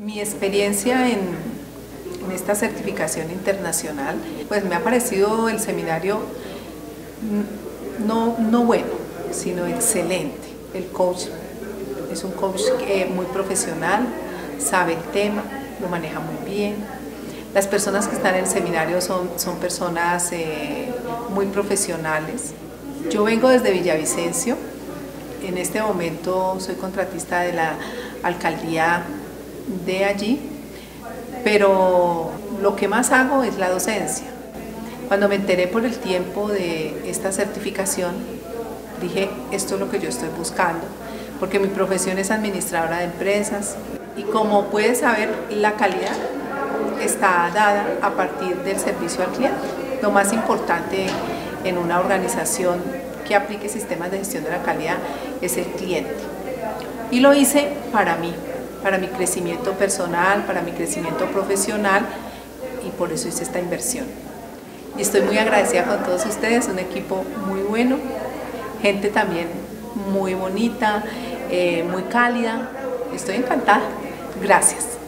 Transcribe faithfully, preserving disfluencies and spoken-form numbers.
Mi experiencia en, en esta certificación internacional, pues me ha parecido el seminario no, no bueno, sino excelente. El coach es un coach eh, muy profesional, sabe el tema, lo maneja muy bien. Las personas que están en el seminario son, son personas eh, muy profesionales. Yo vengo desde Villavicencio, en este momento soy contratista de la alcaldía de allí, pero lo que más hago es la docencia. Cuando me enteré por el tiempo de esta certificación, dije, esto es lo que yo estoy buscando, porque mi profesión es administradora de empresas y como puedes saber, la calidad está dada a partir del servicio al cliente. Lo más importante en una organización que aplique sistemas de gestión de la calidad es el cliente. Y lo hice para mí, para mi crecimiento personal, para mi crecimiento profesional, y por eso hice esta inversión. Y estoy muy agradecida con todos ustedes, un equipo muy bueno, gente también muy bonita, eh, muy cálida. Estoy encantada. Gracias.